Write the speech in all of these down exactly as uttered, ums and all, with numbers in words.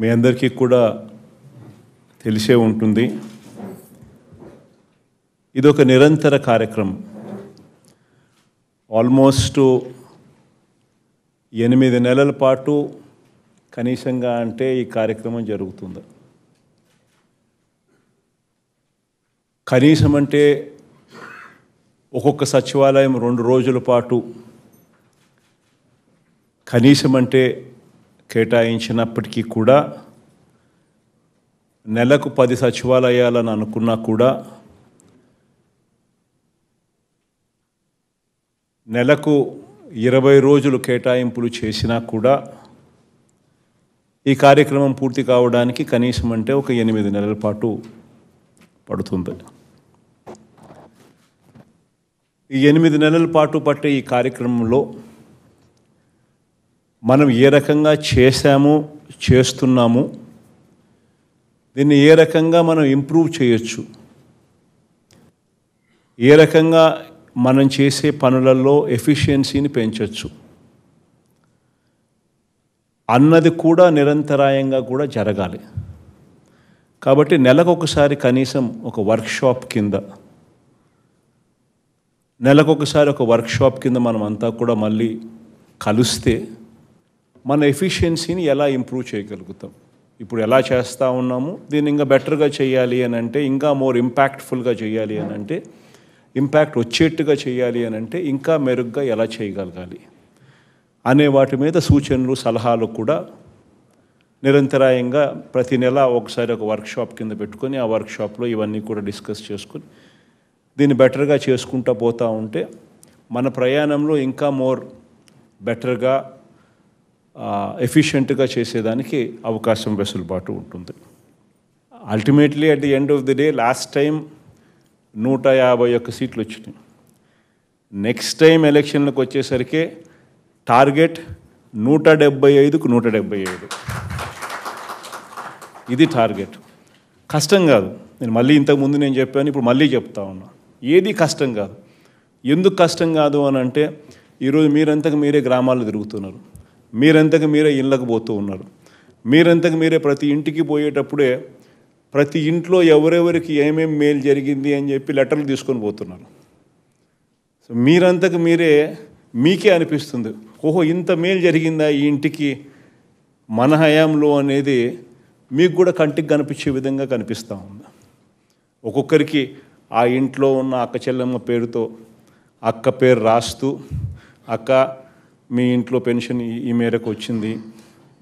మీ అందరికీ కూడా తెలిసే ఉంటుంది. ఇదొక నిరంతర కార్యక్రమం. ఆల్మోస్ట్ ఎనిమిది నెలల పాటు కనీసంగా అంటే ఈ కార్యక్రమం జరుగుతుంది. కనీసం అంటే ఒక్కొక్క సచివాలయం రెండు రోజుల పాటు కనీసం అంటే కేటాయించినప్పటికీ కూడా నెలకు పది సచివాలయాలను అనుకున్నా కూడా నెలకు ఇరవై రోజులు కేటాయింపులు చేసినా కూడా ఈ కార్యక్రమం పూర్తి కావడానికి కనీసం అంటే ఒక ఎనిమిది నెలల పాటు పడుతుంది. ఈ ఎనిమిది నెలల పాటు పట్టే ఈ కార్యక్రమంలో మనం ఏ రకంగా చేశాము, చేస్తున్నాము, దీన్ని ఏ రకంగా మనం ఇంప్రూవ్ చేయొచ్చు, ఏ రకంగా మనం చేసే పనులలో ఎఫిషియన్సీని పెంచవచ్చు అన్నది కూడా నిరంతరాయంగా కూడా జరగాలి. కాబట్టి నెలకొకసారి కనీసం ఒక వర్క్షాప్ కింద నెలకొకసారి ఒక వర్క్షాప్ కింద మనం అంతా కూడా మళ్ళీ కలిస్తే మన ఎఫిషియన్సీని ఎలా ఇంప్రూవ్ చేయగలుగుతాం, ఇప్పుడు ఎలా చేస్తూ ఉన్నాము, దీన్ని ఇంకా బెటర్గా చేయాలి అని అంటే, ఇంకా మోర్ ఇంపాక్ట్ఫుల్గా చేయాలి అని అంటే, ఇంపాక్ట్ వచ్చేట్టుగా చేయాలి అని అంటే ఇంకా మెరుగ్గా ఎలా చేయగలగాలి అనే వాటి మీద సూచనలు సలహాలు కూడా నిరంతరాయంగా ప్రతి నెల ఒకసారి ఒక వర్క్షాప్ కింద పెట్టుకొని ఆ వర్క్షాప్లో ఇవన్నీ కూడా డిస్కస్ చేసుకొని దీన్ని బెటర్గా చేసుకుంటూ పోతూ ఉంటే మన ప్రయాణంలో ఇంకా మోర్ బెటర్గా ఎఫిషియెంట్గా చేసేదానికి అవకాశం వెసులుబాటు ఉంటుంది. Ultimately at the end of the day last time నూట యాభై ఒక్క సీట్లు వచ్చినాయి. నెక్స్ట్ టైం ఎలక్షన్లకు వచ్చేసరికి టార్గెట్ నూట డెబ్బై ఐదుకు నూట డెబ్బై ఐదు ఇది టార్గెట్. కష్టం కాదు, నేను మళ్ళీ ఇంతకుముందు నేను చెప్పాను, ఇప్పుడు మళ్ళీ చెప్తా ఉన్నా, ఏది కష్టం కాదు. ఎందుకు కష్టం కాదు అని అంటే ఈరోజు మీరంతకు మీరే గ్రామాల్లో తిరుగుతున్నారు, మీరంతకు మీరే ఇళ్ళకు పోతూ ఉన్నారు, మీరంతకు మీరే ప్రతి ఇంటికి పోయేటప్పుడే ప్రతి ఇంట్లో ఎవరెవరికి ఏమేమి మేలు జరిగింది అని చెప్పి లెటర్లు తీసుకొని పోతున్నారు. సో మీరంతకు మీరే మీకే అనిపిస్తుంది, ఓహో ఇంత మేలు జరిగిందా ఈ ఇంటికి మన హయాంలో అనేది మీకు కూడా కంటికి కనిపించే విధంగా కనిపిస్తూ ఉంది. ఒక్కొక్కరికి ఆ ఇంట్లో ఉన్న అక్క చెల్లెమ్మ పేరుతో అక్క పేరు రాస్తూ, అక్క మీ ఇంట్లో పెన్షన్ ఈ మేరకు వచ్చింది,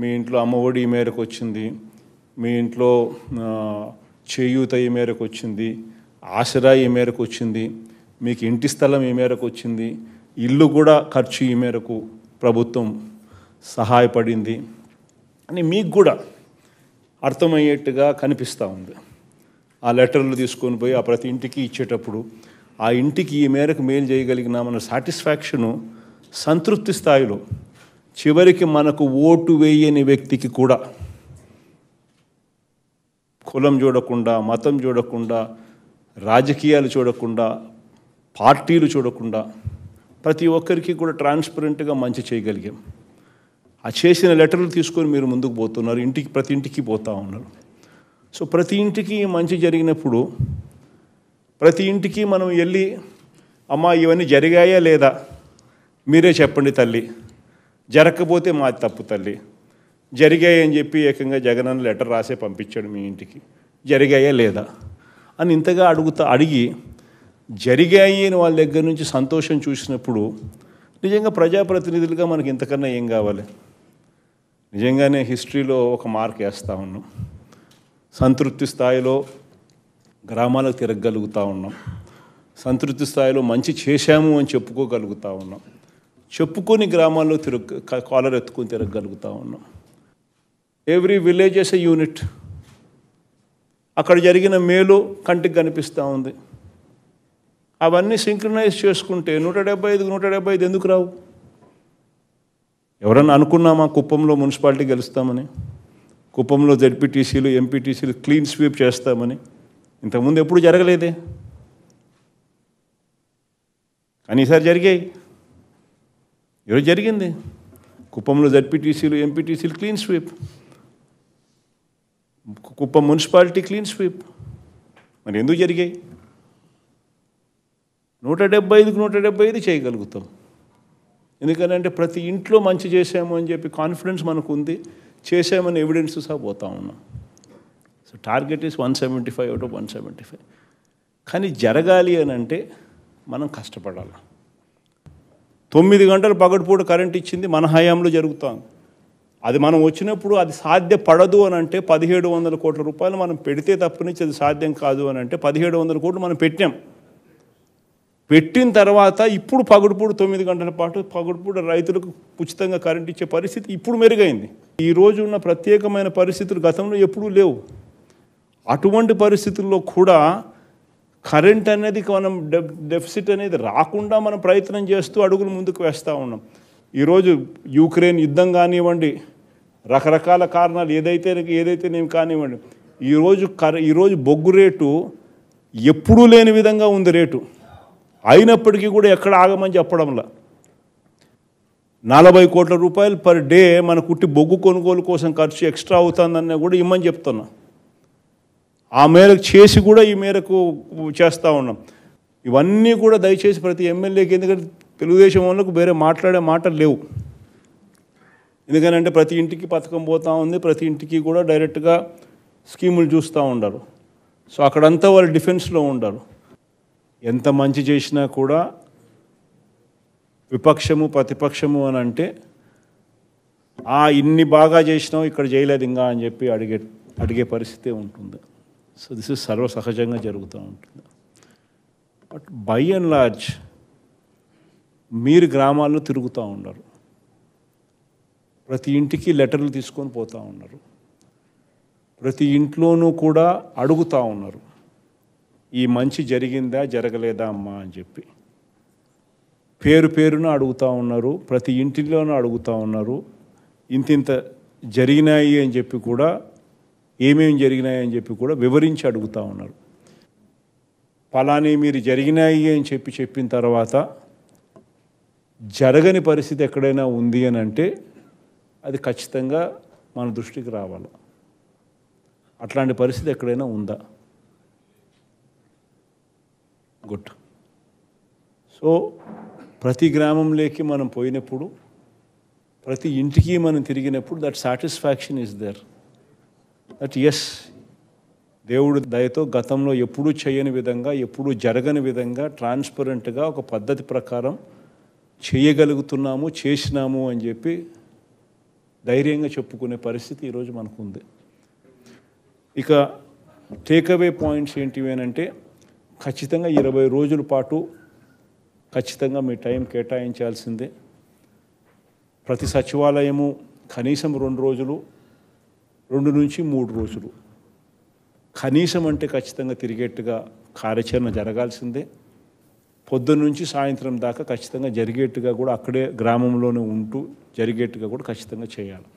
మీ ఇంట్లో అమ్మఒడి ఈ మేరకు వచ్చింది, మీ ఇంట్లో చేయూత ఈ మేరకు వచ్చింది, ఆసరా ఈ మేరకు వచ్చింది, మీకు ఇంటి స్థలం ఈ మేరకు వచ్చింది, ఇల్లు కూడా ఖర్చు ఈ మేరకు ప్రభుత్వం సహాయపడింది అని మీకు కూడా అర్థమయ్యేట్టుగా కనిపిస్తూ ఉంది. ఆ లెటర్లు తీసుకొని పోయి ఆ ప్రతి ఇంటికి ఇచ్చేటప్పుడు ఆ ఇంటికి ఈ మేరకు మేలు చేయగలిగినామన్న సాటిస్ఫాక్షను సంతృప్తి స్థాయిలో చివరికి మనకు ఓటు వేయని వ్యక్తికి కూడా కులం చూడకుండా, మతం చూడకుండా, రాజకీయాలు చూడకుండా, పార్టీలు చూడకుండా ప్రతి ఒక్కరికి కూడా ట్రాన్స్పరెంట్గా మంచి చేయగలిగాం. ఆ చేసిన లెటర్లు తీసుకొని మీరు ముందుకు పోతున్నారు, ఇంటికి ప్రతి ఇంటికి పోతూ ఉన్నారు. సో ప్రతి ఇంటికి మంచి జరిగినప్పుడు ప్రతి ఇంటికి మనం వెళ్ళి అమ్మ ఇవన్నీ జరిగాయా లేదా మీరే చెప్పండి తల్లి, జరగకపోతే మాది తప్పు తల్లి, జరిగాయని చెప్పి ఏకంగా జగనన్న లెటర్ రాసే పంపించాడు మీ ఇంటికి, జరిగాయా లేదా అని ఇంతగా అడుగుతా అడిగి జరిగాయి అని వాళ్ళ దగ్గర నుంచి సంతోషం చూసినప్పుడు నిజంగా ప్రజాప్రతినిధులుగా మనకి ఇంతకన్నా ఏం కావాలి. నిజంగానే హిస్టరీలో ఒక మార్క్ వేస్తూ ఉన్నాం, సంతృప్తి స్థాయిలో గ్రామాలకు తిరగగలుగుతూ ఉన్నాం, సంతృప్తి స్థాయిలో మంచి చేశాము అని చెప్పుకోగలుగుతూ ఉన్నాం, చెప్పుకొని గ్రామాల్లో తిరగ కాలర్ ఎత్తుకొని తిరగగలుగుతూ ఉన్నాం. ఎవ్రీ విలేజ్ ఎస్ ఏ యూనిట్, అక్కడ జరిగిన మేలు కంటికి కనిపిస్తూ ఉంది. అవన్నీ సింక్రనైజ్ చేసుకుంటే నూట డెబ్బై ఐదుకు నూట డెబ్బై ఐదు ఎందుకు రావు? ఎవరన్నా అనుకున్నామా కుప్పంలో మున్సిపాలిటీ గెలుస్తామని, కుప్పంలో జెడ్పీటీసీలు ఎంపీటీసీలు క్లీన్ స్వీప్ చేస్తామని? ఇంతకుముందు ఎప్పుడు జరగలేదే, కానీ ఈసారి జరిగాయి. ఈరోజు జరిగింది కుప్పంలో జెడ్పీటీసీలు ఎంపీటీసీలు clean sweep, Kuppam municipality clean sweep మరి ఎందుకు జరిగాయి? నూట డెబ్బై ఐదుకు నూట డెబ్బై ఐదు చేయగలుగుతాం. ఎందుకంటే ప్రతి ఇంట్లో మంచి చేసాము అని చెప్పి కాన్ఫిడెన్స్ మనకు ఉంది, చేసామని ఎవిడెన్స్ సహా పోతా ఉన్నాం. So target is one seventy five out of one seventy five కానీ జరగాలి అని అంటే మనం కష్టపడాలి. తొమ్మిది గంటలు పగటిపూట కరెంట్ ఇచ్చింది మన హయాంలో జరుగుతాం. అది మనం వచ్చినప్పుడు అది సాధ్యపడదు అని అంటే పదిహేడు వందల కోట్ల రూపాయలు మనం పెడితే తప్ప నుంచి అది సాధ్యం కాదు అని అంటే పదిహేడు వందల కోట్లు మనం పెట్టాం. పెట్టిన తర్వాత ఇప్పుడు పగటిపూట తొమ్మిది గంటల పాటు పగటిపూట రైతులకు ఉచితంగా కరెంట్ ఇచ్చే పరిస్థితి ఇప్పుడు మెరుగైంది. ఈరోజు ఉన్న ప్రత్యేకమైన పరిస్థితులు గతంలో ఎప్పుడూ లేవు. అటువంటి పరిస్థితుల్లో కూడా కరెంట్ అనేది మనం డెఫిసిట్ అనేది రాకుండా మనం ప్రయత్నం చేస్తూ అడుగులు ముందుకు వేస్తూ ఉన్నాం. ఈరోజు యూక్రెయిన్ యుద్ధం కానివ్వండి, రకరకాల కారణాలు ఏదైతే ఏదైతే నేను కానివ్వండి, ఈరోజు కర ఈరోజు బొగ్గు రేటు ఎప్పుడూ లేని విధంగా ఉంది. రేటు అయినప్పటికీ కూడా ఎక్కడ ఆగమని చెప్పడంలా నలభై కోట్ల రూపాయలు పర్ డే మన కుట్టి బొగ్గు కొనుగోలు కోసం ఖర్చు ఎక్స్ట్రా అవుతుందన్న కూడా ఇమ్మని చెప్తున్నా. ఆ మేరకు చేసి కూడా ఈ మేరకు చేస్తూ ఉన్నాం. ఇవన్నీ కూడా దయచేసి ప్రతి ఎమ్మెల్యేకి, ఎందుకంటే తెలుగుదేశం వాళ్ళకు వేరే మాట్లాడే మాటలు లేవు. ఎందుకనంటే ప్రతి ఇంటికి పథకం పోతూ ఉంది, ప్రతి ఇంటికి కూడా డైరెక్ట్గా స్కీములు చూస్తూ ఉండరు. సో అక్కడంతా వాళ్ళు డిఫెన్స్లో ఉండరు. ఎంత మంచి చేసినా కూడా విపక్షము ప్రతిపక్షము అని అంటే ఆ ఇన్ని బాగా చేసినావు ఇక్కడ చేయలేదు ఇంకా అని చెప్పి అడిగే అడిగే పరిస్థితే ఉంటుంది. సో దిస్ ఇస్ సర్వసహజంగా జరుగుతూ ఉంటుంది. బట్ బై అండ్ లార్జ్ మీరు గ్రామాల్లో తిరుగుతూ ఉన్నారు, ప్రతి ఇంటికి లెటర్లు తీసుకొని పోతూ ఉన్నారు, ప్రతి ఇంట్లోనూ కూడా అడుగుతూ ఉన్నారు ఈ మంచి జరిగిందా జరగలేదా అమ్మా అని చెప్పి పేరు పేరున అడుగుతూ ఉన్నారు, ప్రతి ఇంటిలోనూ అడుగుతూ ఉన్నారు. ఇంతింత జరిగినాయి అని చెప్పి కూడా ఏమేమి జరిగినాయి అని చెప్పి కూడా వివరించి అడుగుతూ ఉన్నారు. ఫలానే మీరు జరిగినాయి అని చెప్పి చెప్పిన తర్వాత జరగని పరిస్థితి ఎక్కడైనా ఉంది అని అంటే అది ఖచ్చితంగా మన దృష్టికి రావాలి. అట్లాంటి పరిస్థితి ఎక్కడైనా ఉందా? గుడ్. సో ప్రతి గ్రామంలోకి మనం పోయినప్పుడు, ప్రతి ఇంటికి మనం తిరిగినప్పుడు that satisfaction is there, that yes దేవుడి దయతో గతంలో ఎప్పుడూ చేయని విధంగా, ఎప్పుడూ జరగని విధంగా ట్రాన్స్పరెంట్గా ఒక పద్ధతి ప్రకారం చేయగలుగుతున్నాము, చేసినాము అని చెప్పి ధైర్యంగా చెప్పుకునే పరిస్థితి ఈరోజు మనకు ఉంది. ఇక టేక్అవే పాయింట్స్ ఏంటివి అని అంటే ఖచ్చితంగా ఇరవై రోజుల పాటు ఖచ్చితంగా మీ టైం కేటాయించాల్సిందే. ప్రతి సచివాలయము కనీసం రెండు రోజులు రెండు నుంచి మూడు రోజులు కనీసం అంటే ఖచ్చితంగా తిరిగేట్టుగా కార్యాచరణ జరగాల్సిందే. పొద్దున్న నుంచి సాయంత్రం దాకా ఖచ్చితంగా జరిగేట్టుగా కూడా అక్కడే గ్రామంలోనే ఉంటూ జరిగేట్టుగా కూడా ఖచ్చితంగా చేయాలి.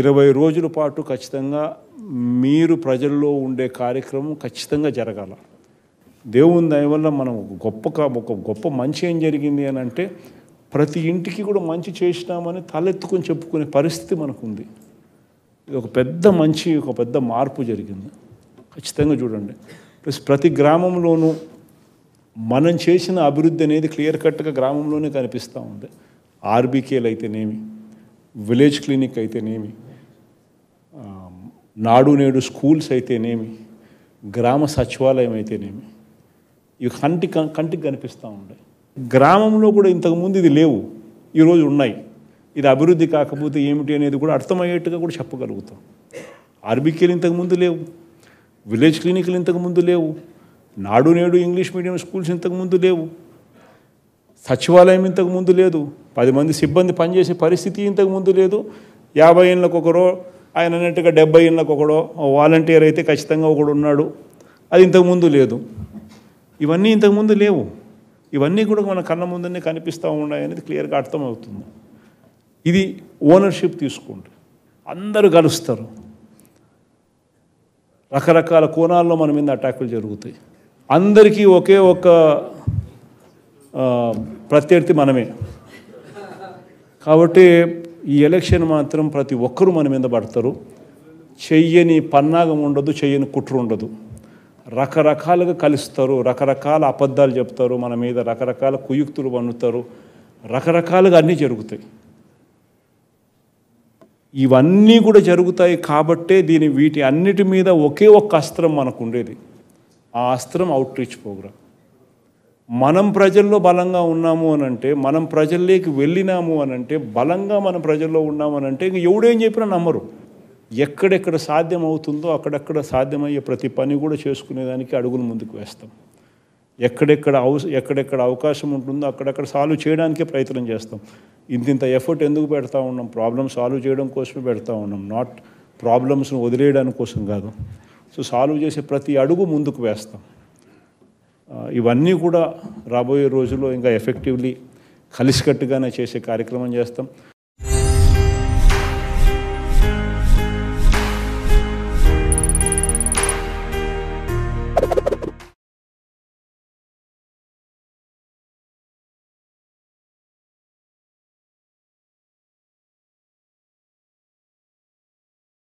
ఇరవై రోజుల పాటు ఖచ్చితంగా మీరు ప్రజల్లో ఉండే కార్యక్రమం ఖచ్చితంగా జరగాల. దేవుని దానివల్ల మనం గొప్ప ఒక గొప్ప మంచి ఏం జరిగింది అని అంటే ప్రతి ఇంటికి కూడా మంచి చేసినామని తలెత్తుకొని చెప్పుకునే పరిస్థితి మనకు ఉంది. ఇది ఒక పెద్ద మంచి, ఒక పెద్ద మార్పు జరిగింది ఖచ్చితంగా చూడండి. ప్లస్ ప్రతి గ్రామంలోనూ మనం చేసిన అభివృద్ధి అనేది క్లియర్ కట్గా గ్రామంలోనే కనిపిస్తూ ఉంది. ఆర్బీకేలు అయితేనేమి, విలేజ్ క్లినిక్ అయితేనేమి, నాడు నేడు స్కూల్స్ అయితేనేమి, గ్రామ సచివాలయం అయితేనేమి, ఇవి కంటి కంటికి కనిపిస్తూ ఉంటాయి. గ్రామంలో కూడా ఇంతకుముందు ఇది లేవు, ఈరోజు ఉన్నాయి. ఇది అభివృద్ధి కాకపోతే ఏమిటి అనేది కూడా అర్థమయ్యేట్టుగా కూడా చెప్పగలుగుతాం. ఆర్బీకేలు ఇంతకుముందు లేవు, విలేజ్ క్లినిక్లు ఇంతకుముందు లేవు, నాడు నేడు ఇంగ్లీష్ మీడియం స్కూల్స్ ఇంతకుముందు లేవు, సచివాలయం ఇంతకుముందు లేదు, పది మంది సిబ్బంది పనిచేసే పరిస్థితి ఇంతకుముందు లేదు. యాభై ఏళ్ళకు ఒకరో ఆయన అన్నట్టుగా డెబ్బై ఏళ్ళకు ఒకడో వాలంటీర్ అయితే ఖచ్చితంగా ఒకడు ఉన్నాడు, అది ఇంతకుముందు లేదు. ఇవన్నీ ఇంతకుముందు లేవు, ఇవన్నీ కూడా మన కన్న ముందునే కనిపిస్తూ ఉన్నాయనేది క్లియర్గా అర్థమవుతుంది. ఇది ఓనర్షిప్ తీసుకోండి, అందరూ కలుస్తారు, రకరకాల కోణాల్లో మన మీద అటాకులు జరుగుతాయి. అందరికీ ఒకే ఒక ప్రత్యర్థి మనమే కాబట్టి ఈ ఎలక్షన్ మాత్రం ప్రతి ఒక్కరూ మన మీద పడతారు. చెయ్యని పన్నాగం ఉండదు, చెయ్యని కుట్ర ఉండదు. రకరకాలుగా కలుస్తారు, రకరకాల అబద్ధాలు చెప్తారు, మన మీద రకరకాల కుయుక్తులు పన్నుతారు, రకరకాలుగా అన్నీ జరుగుతాయి. ఇవన్నీ కూడా జరుగుతాయి కాబట్టే దీని వీటి అన్నిటి మీద ఒకే ఒక్క అస్త్రం మనకు ఉండేది, ఆ అస్త్రం అవుట్ రీచ్ ప్రోగ్రామ్. మనం ప్రజల్లో బలంగా ఉన్నాము అనంటే, మనం ప్రజల్లోకి వెళ్ళినాము అనంటే, బలంగా మనం ప్రజల్లో ఉన్నాము అనంటే ఇంక ఎవడేం చెప్పినా నమ్మరు. ఎక్కడెక్కడ సాధ్యమవుతుందో అక్కడెక్కడ సాధ్యమయ్యే ప్రతి పని కూడా చేసుకునేదానికి అడుగులు ముందుకు వేస్తాం. ఎక్కడెక్కడ అవ ఎక్కడెక్కడ అవకాశం ఉంటుందో అక్కడక్కడ సాల్వ్ చేయడానికే ప్రయత్నం చేస్తాం. ఇంతింత ఎఫర్ట్ ఎందుకు పెడతా ఉన్నాం? ప్రాబ్లం సాల్వ్ చేయడం కోసమే పెడతా ఉన్నాం, నాట్ ప్రాబ్లమ్స్ను వదిలేయడానికి కోసం కాదు. సో సాల్వ్ చేసే ప్రతి అడుగు ముందుకు వేస్తాం. ఇవన్నీ కూడా రాబోయే రోజుల్లో ఇంకా ఎఫెక్టివ్లీ కలిసికట్టుగానే చేసే కార్యక్రమం చేస్తాం.